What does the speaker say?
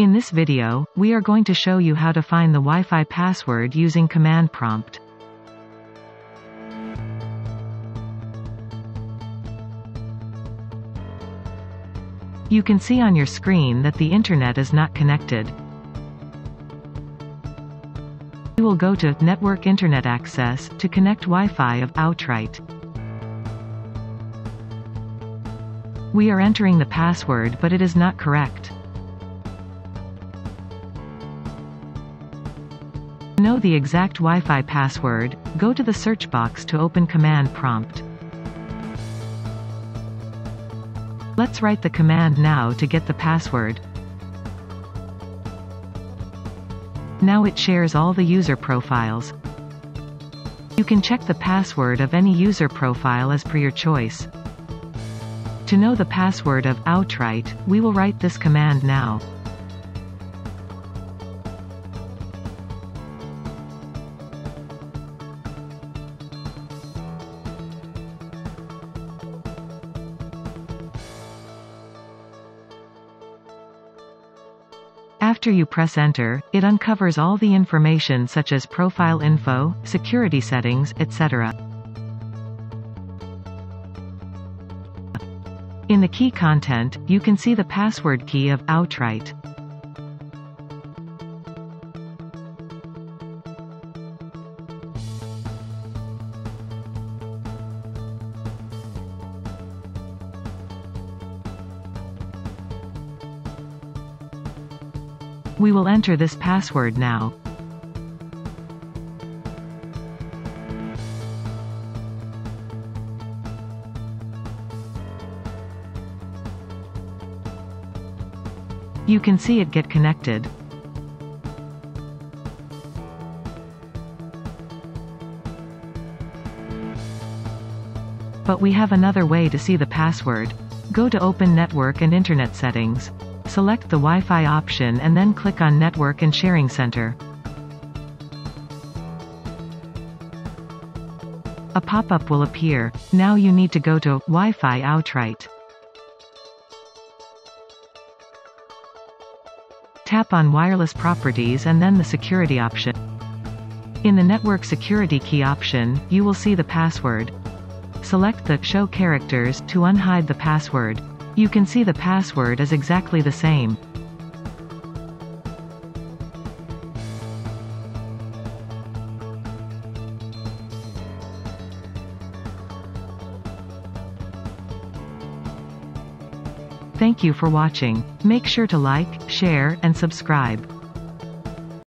In this video, we are going to show you how to find the Wi-Fi password using Command Prompt. You can see on your screen that the internet is not connected. We will go to Network Internet Access to connect Wi-Fi of Outright. We are entering the password, but it is not correct. To know the exact Wi-Fi password, go to the search box to open Command Prompt. Let's write the command now to get the password. Now it shares all the user profiles. You can check the password of any user profile as per your choice. To know the password of Outright, we will write this command now. After you press enter, it uncovers all the information such as profile info, security settings, etc. In the key content, you can see the password key of Outright. We will enter this password now. You can see it get connected. But we have another way to see the password. Go to Open Network and Internet Settings. Select the Wi-Fi option and then click on Network and Sharing Center. A pop-up will appear. Now you need to go to Wi-Fi Outright. Tap on Wireless Properties and then the Security option. In the Network Security Key option, you will see the password. Select the Show Characters to unhide the password. You can see the password is exactly the same. Thank you for watching. Make sure to like, share, and subscribe.